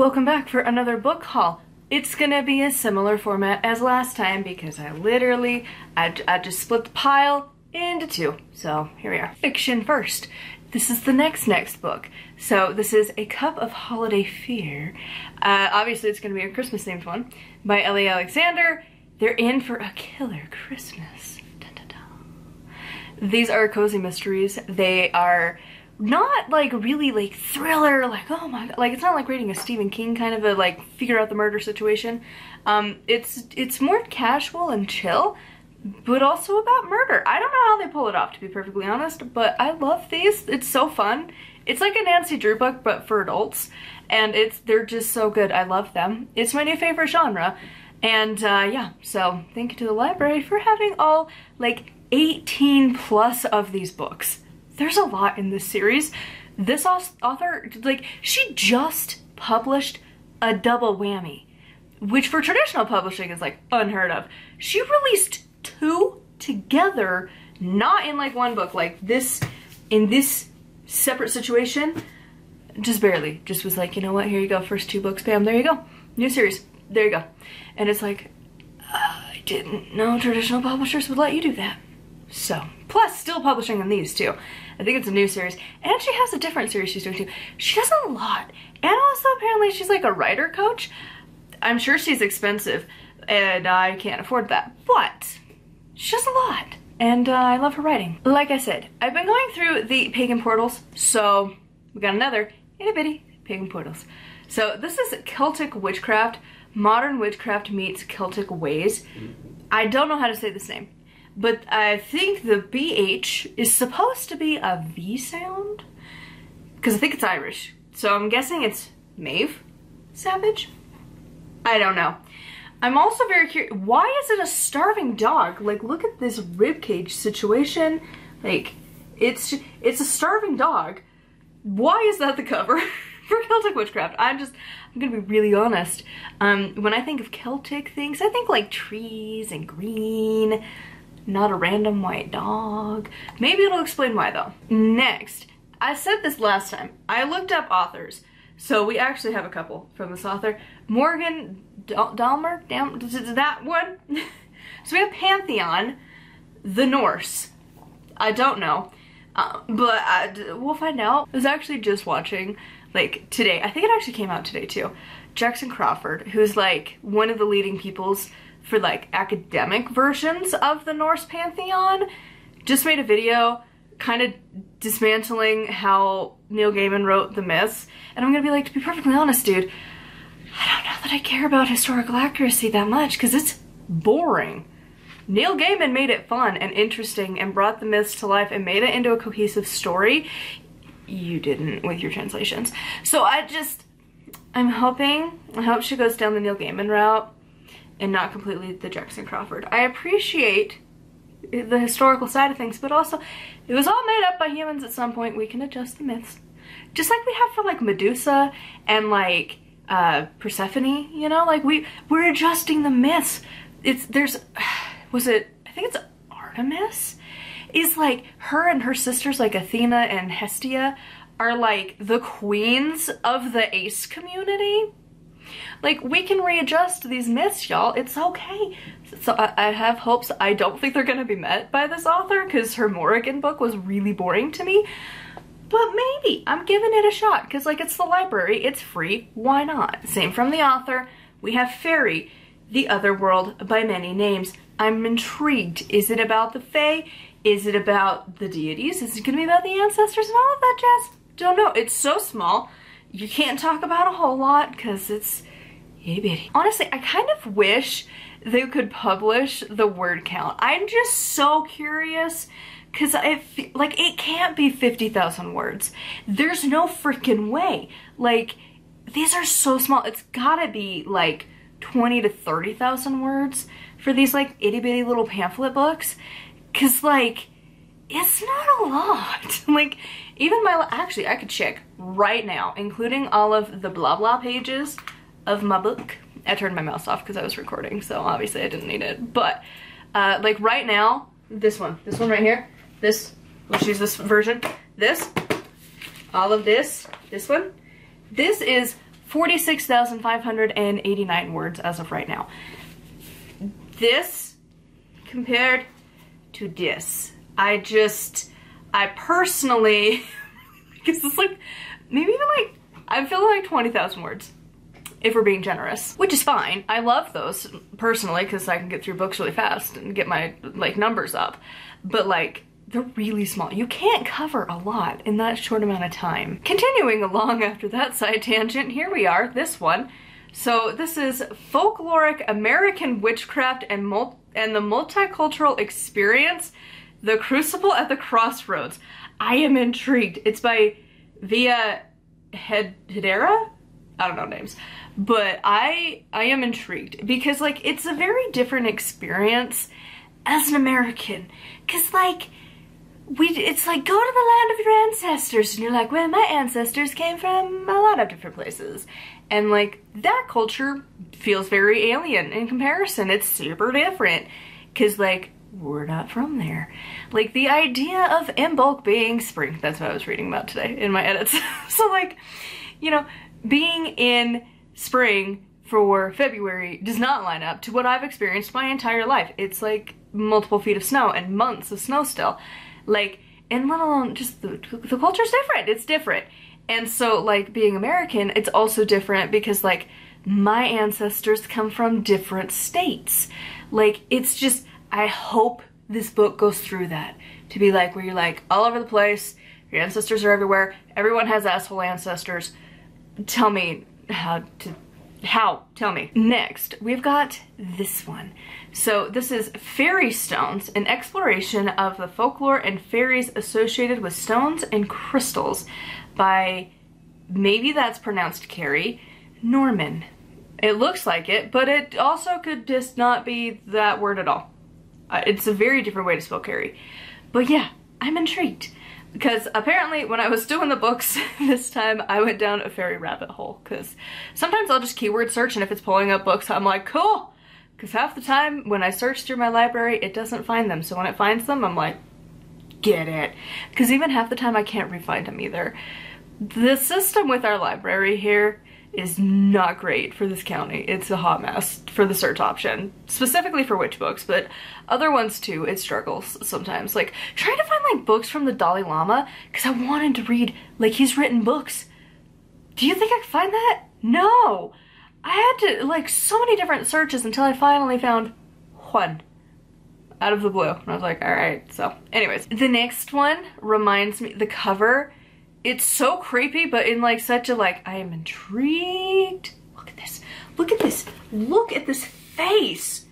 Welcome back for another book haul. It's gonna be a similar format as last time because I just split the pile into two. So here we are. Fiction first. This is the next book. So this is A Cup of Holiday Fear. Obviously it's gonna be a Christmas themed one by Ellie Alexander. They're in for a killer Christmas. Dun, dun, dun. These are cozy mysteries. They are not like really like thriller, like oh my god, like it's not like reading a Stephen King kind of a like figure out the murder situation. It's more casual and chill, but also about murder. I don't know how they pull it off, to be perfectly honest, but I love these. It's so fun. It's like a Nancy Drew book, but for adults, and they're just so good. I love them. It's my new favorite genre, and yeah. So thank you to the library for having all like 18 plus of these books. There's a lot in this series. This author, like, she just published a double whammy, which for traditional publishing is like unheard of. She released two together, not in like one book, like this, in this separate situation, just barely. Just was like, you know what, here you go, first two books, bam, there you go. New series, there you go. And it's like, I didn't know traditional publishers would let you do that. So, plus still publishing on these too. I think it's a new series, and she has a different series she's doing too. She does a lot, and also apparently she's like a writer coach. I'm sure she's expensive, and I can't afford that, but she does a lot, and I love her writing. Like I said, I've been going through the Pagan Portals, so we got another itty bitty Pagan Portals. So this is Celtic Witchcraft, Modern Witchcraft Meets Celtic Ways. I don't know how to say this name, but I think the BH is supposed to be a V sound, because I think it's Irish. So I'm guessing it's Maeve Savage? I don't know. I'm also very curious, why is it a starving dog? Like, look at this ribcage situation. Like, it's a starving dog. Why is that the cover for Celtic Witchcraft? I'm gonna be really honest. When I think of Celtic things, I think like trees and green. Not a random white dog. Maybe it'll explain why though. Next, I said this last time, I looked up authors. So we actually have a couple from this author. Morgan Dalmer, that one. So we have Pantheon, The Norse. I don't know, but we'll find out. I was actually just watching, like today, I think it actually came out today too, Jackson Crawford, who's like one of the leading peoples for like academic versions of the Norse pantheon, just made a video kind of dismantling how Neil Gaiman wrote the myths, and I'm gonna be like, to be perfectly honest, dude, I don't know that I care about historical accuracy that much because it's boring. Neil Gaiman made it fun and interesting and brought the myths to life and made it into a cohesive story. You didn't with your translations. So I hope she goes down the Neil Gaiman route and not completely the Jackson Crawford. I appreciate the historical side of things, but also it was all made up by humans at some point. We can adjust the myths. Just like we have for like Medusa and like Persephone, you know, like we're adjusting the myths. I think it's Artemis? Is like her and her sisters like Athena and Hestia are like the queens of the ace community. Like, we can readjust these myths, y'all. It's okay. So I have hopes. I don't think they're gonna be met by this author because her Morrigan book was really boring to me. But maybe. I'm giving it a shot because, like, it's the library. It's free. Why not? Same from the author. We have Fairy, The Other World by Many Names. I'm intrigued. Is it about the Fae? Is it about the deities? Is it gonna be about the ancestors and all of that jazz? Don't know. It's so small. You can't talk about a whole lot because it's itty bitty. Honestly, I kind of wish they could publish the word count. I'm just so curious because I feel like it can't be 50,000 words. There's no freaking way. Like, these are so small. It's gotta be like 20 to 30,000 words for these like itty bitty little pamphlet books, because like it's not a lot. Like, even actually I could check right now, including all of the blah blah pages of my book. I turned my mouse off because I was recording, so obviously I didn't need it. But like right now, this one right here, this, let's use this version, this, all of this, this one, this is 46,589 words as of right now. This compared to this, I personally, because it's like, maybe even like, I'm feeling like 20,000 words, if we're being generous, which is fine. I love those personally, because I can get through books really fast and get my like numbers up, but like, they're really small. You can't cover a lot in that short amount of time. Continuing along after that side tangent, here we are, this one. So this is Folkloric American Witchcraft and the Multicultural Experience, The Crucible at the Crossroads. I am intrigued. It's by Via Hedera? I don't know names, but I am intrigued because like, it's a very different experience as an American. Cause like, it's like, go to the land of your ancestors, and you're like, well, my ancestors came from a lot of different places. And like, that culture feels very alien in comparison. It's super different, cause like, we're not from there. Like, the idea of Imbolc being spring, that's what I was reading about today in my edits. So like, you know, being in spring for February does not line up to what I've experienced my entire life. It's like multiple feet of snow and months of snow still. Like, and let alone just the culture's different, it's different. And so like, being American, it's also different because like, my ancestors come from different states. Like, it's just, I hope this book goes through that, to be like, where you're like, all over the place, your ancestors are everywhere, everyone has asshole ancestors. Tell me tell me. Next, we've got this one. So this is Fairy Stones, an exploration of the folklore and fairies associated with stones and crystals by, maybe that's pronounced Carrie, Norman. It looks like it, but it also could just not be that word at all. It's a very different way to spell Carrie. But yeah, I'm intrigued. Because apparently when I was doing the books this time, I went down a fairy rabbit hole. Because sometimes I'll just keyword search, and if it's pulling up books, I'm like, cool. Because half the time when I search through my library, it doesn't find them. So when it finds them, I'm like, get it. Because even half the time I can't re-find them either. The system with our library here is not great for this county. It's a hot mess for the search option, specifically for witch books, but other ones too, it struggles sometimes. Like, trying to find like books from the Dalai Lama, because I wanted to read, like, he's written books. Do you think I could find that? No! I had to, like, so many different searches until I finally found one out of the blue. And I was like, all right, so anyways. The next one reminds me, the cover, it's so creepy, but in like such a like, I am intrigued. Look at this, look at this, look at this face.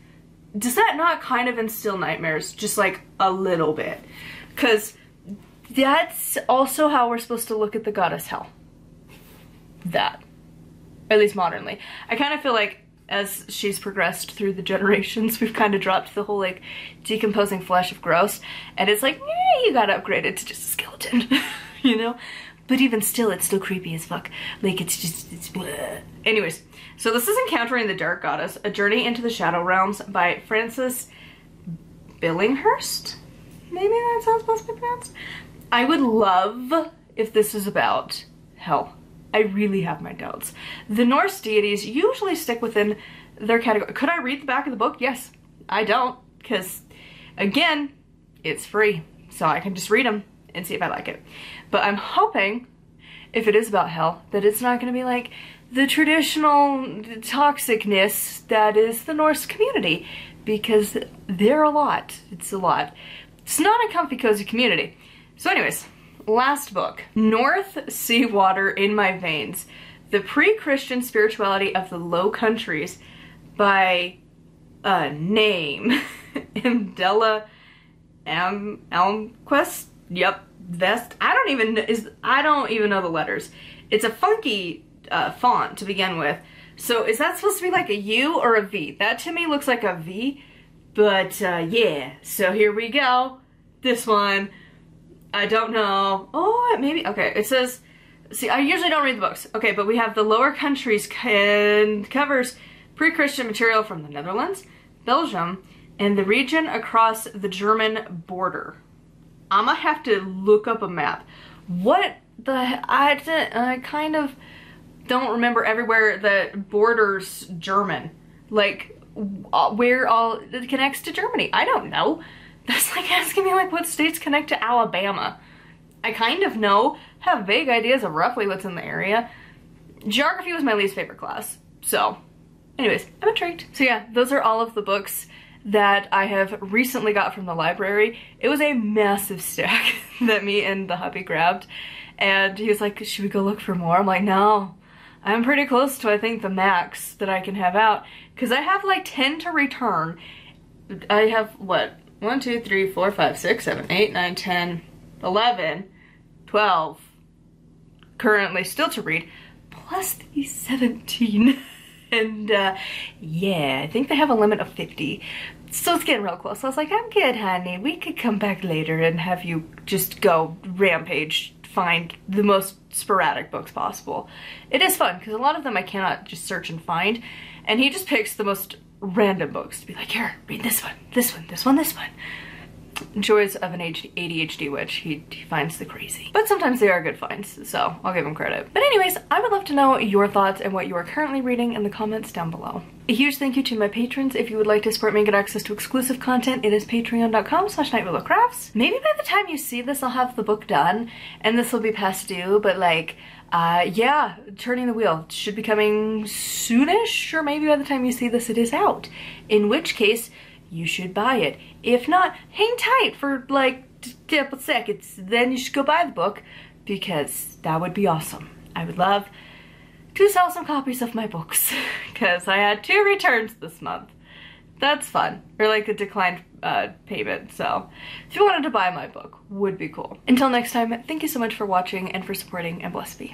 Does that not kind of instill nightmares? Just like a little bit. Cause that's also how we're supposed to look at the goddess Hell. That, at least modernly. I kind of feel like as she's progressed through the generations, we've kind of dropped the whole like decomposing flesh of gross. And it's like, yeah, you got upgraded to just a skeleton. You know? But even still, it's still creepy as fuck. Like, it's just, it's bleh. Anyways, so this is Encountering the Dark Goddess, A Journey into the Shadow Realms by Francis Billinghurst? Maybe that sounds possibly pronounced? I would love if this is about hell. I really have my doubts. The Norse deities usually stick within their category. Could I read the back of the book? Yes. I don't, because, again, it's free. So I can just read them and see if I like it. But I'm hoping, if it is about hell, that it's not gonna be like the traditional toxicness that is the Norse community, because they're a lot. It's a lot. It's not a comfy cozy community. So anyways, last book, North Seawater in My Veins, The Pre-Christian Spirituality of the Low Countries by a name, Imelda M. Almquist? Yep, vest. I don't even know the letters. It's a funky font to begin with. So is that supposed to be like a U or a V? That to me looks like a V, but yeah. So here we go. This one, I don't know. Oh, it maybe, okay, it says, see, I usually don't read the books. Okay, but we have the Lower Countries can covers pre-Christian material from the Netherlands, Belgium, and the region across the German border. I'm gonna have to look up a map. What the, I kind of don't remember everywhere that borders German. Like, where all it connects to Germany. I don't know. That's like asking me, like, what states connect to Alabama? I kind of know, have vague ideas of roughly what's in the area. Geography was my least favorite class, so anyways, I'm intrigued. So yeah, those are all of the books that I have recently got from the library. It was a massive stack that me and the hubby grabbed, and he was like, should we go look for more? I'm like, no, I'm pretty close to, I think, the max that I can have out, because I have like 10 to return. I have, what, 1, 2, 3, 4, 5, 6, 7, 8, 9, 10, 11, 12 currently still to read, plus the 17. And yeah, I think they have a limit of 50, so it's getting real close. So I was like, I'm good, honey, we could come back later and have you just go rampage, find the most sporadic books possible. It is fun, because a lot of them I cannot just search and find, and he just picks the most random books to be like, here, read this one, this one, this one, this one. Joys of an ADHD witch. He finds the crazy. But sometimes they are good finds, so I'll give him credit. But anyways, I would love to know your thoughts and what you are currently reading in the comments down below. A huge thank you to my patrons. If you would like to support me and get access to exclusive content, it is patreon.com/nightwillowcrafts. Maybe by the time you see this, I'll have the book done, and this will be past due, but like, yeah, Turning the Wheel should be coming soonish, or maybe by the time you see this, it is out. In which case, you should buy it. If not, hang tight for like a couple seconds, then you should go buy the book, because that would be awesome. I would love to sell some copies of my books, because I had 2 returns this month. That's fun. Or like a declined payment, so if you wanted to buy my book, would be cool. Until next time, thank you so much for watching and for supporting, and bless be.